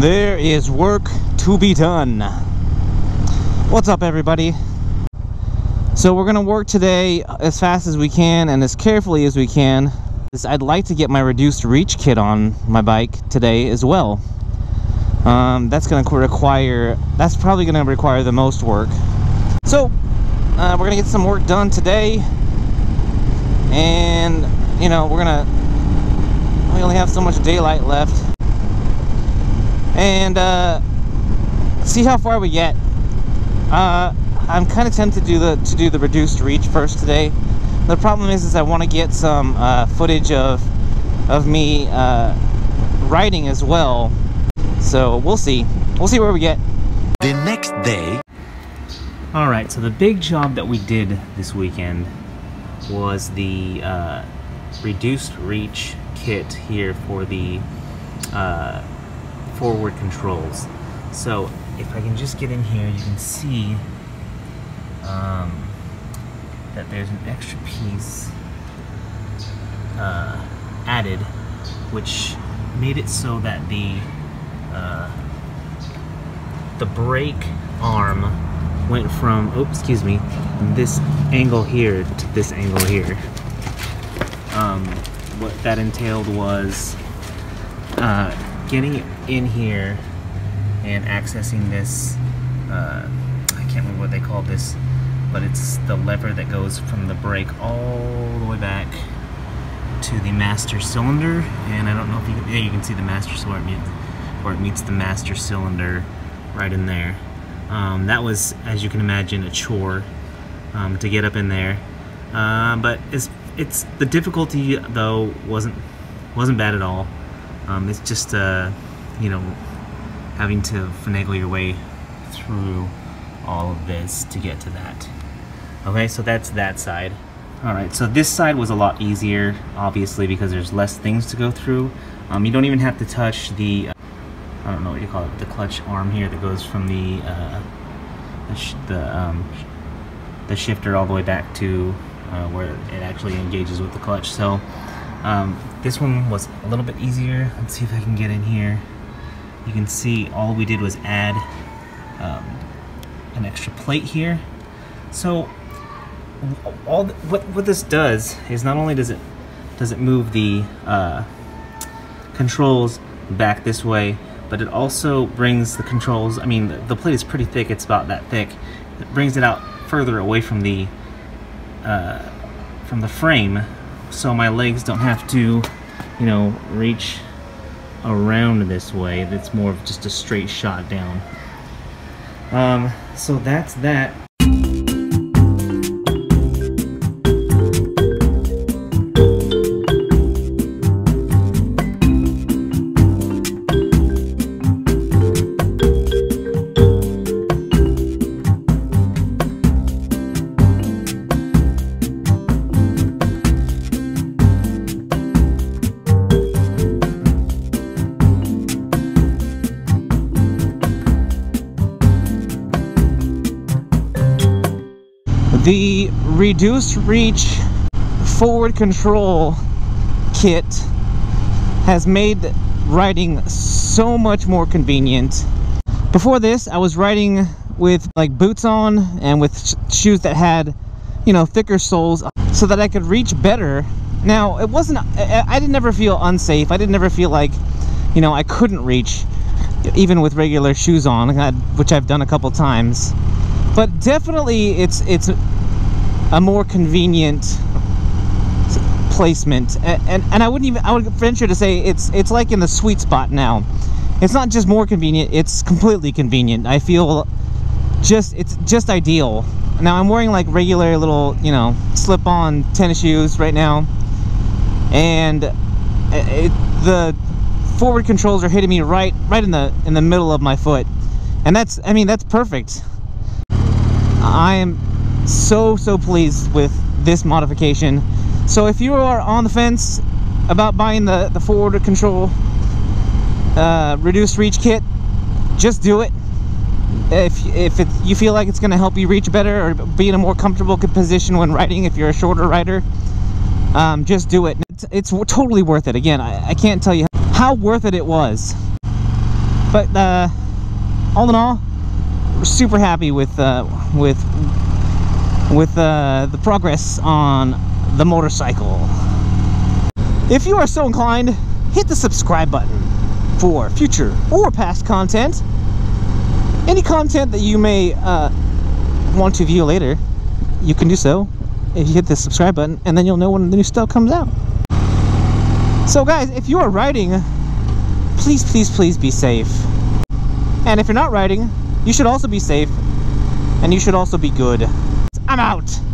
There is work to be done. What's up, everybody? So we're gonna work today as fast as we can and as carefully as we can. I'd like to get my reduced reach kit on my bike today as well. That's probably gonna require the most work. So we're gonna get some work done today, and you know, we only have so much daylight left. And see how far we get. I'm kind of tempted to do the reduced reach first today. The problem is I want to get some footage of me riding as well. So we'll see where we get. The next day. All right. So the big job that we did this weekend was the reduced reach kit here for the forward controls. So if I can just get in here, you can see that there's an extra piece added, which made it so that the brake arm went from, this angle here to this angle here. What that entailed was getting in here and accessing this, I can't remember what they call this, but it's the lever that goes from the brake all the way back to the master cylinder. And I don't know if you can, yeah, you can see the master cylinder, or it meets the master cylinder right in there. That was, as you can imagine, a chore to get up in there. But it's the difficulty though wasn't bad at all. It's just, you know, having to finagle your way through all of this to get to that. Okay, so that's that side. Alright, so this side was a lot easier, obviously, because there's less things to go through. You don't even have to touch the, I don't know what you call it, the clutch arm here that goes from the shifter all the way back to where it actually engages with the clutch. So this one was a little bit easier. Let's see if I can get in here. You can see all we did was add an extra plate here. So what this does is not only does it move the controls back this way, but it also brings the controls, I mean, the plate is pretty thick, it's about that thick. It brings it out further away from the frame, so my legs don't have to, you know, reach around this way. It's more of just a straight shot down. So that's that. The reduced reach forward control kit has made riding so much more convenient. Before this, I was riding with like boots on and with shoes that had, you know, thicker soles so that I could reach better. Now, it wasn't, I didn't ever feel unsafe. I didn't ever feel like, you know, I couldn't reach even with regular shoes on, which I've done a couple times. But definitely it's a more convenient placement, and I would venture to say it's like in the sweet spot now. It's not just more convenient, it's completely convenient. I feel it's just ideal. Now I'm wearing like regular little, you know, slip-on tennis shoes right now, and the forward controls are hitting me right in the middle of my foot, and that's, I mean, that's perfect. I am so pleased with this modification. So if you are on the fence about buying the forward control reduced reach kit, just do it. If you feel like it's going to help you reach better or be in a more comfortable position when riding, if you're a shorter rider, just do it. It's totally worth it. Again, I can't tell you how worth it was. But all in all, we're super happy with the progress on the motorcycle. If you are so inclined, hit the subscribe button for future or past content. Any content that you may want to view later, you can do so if you hit the subscribe button, and then you'll know when the new stuff comes out. So guys, if you are riding, please, please, please be safe. And if you're not riding, you should also be safe, and you should also be good. I'm out.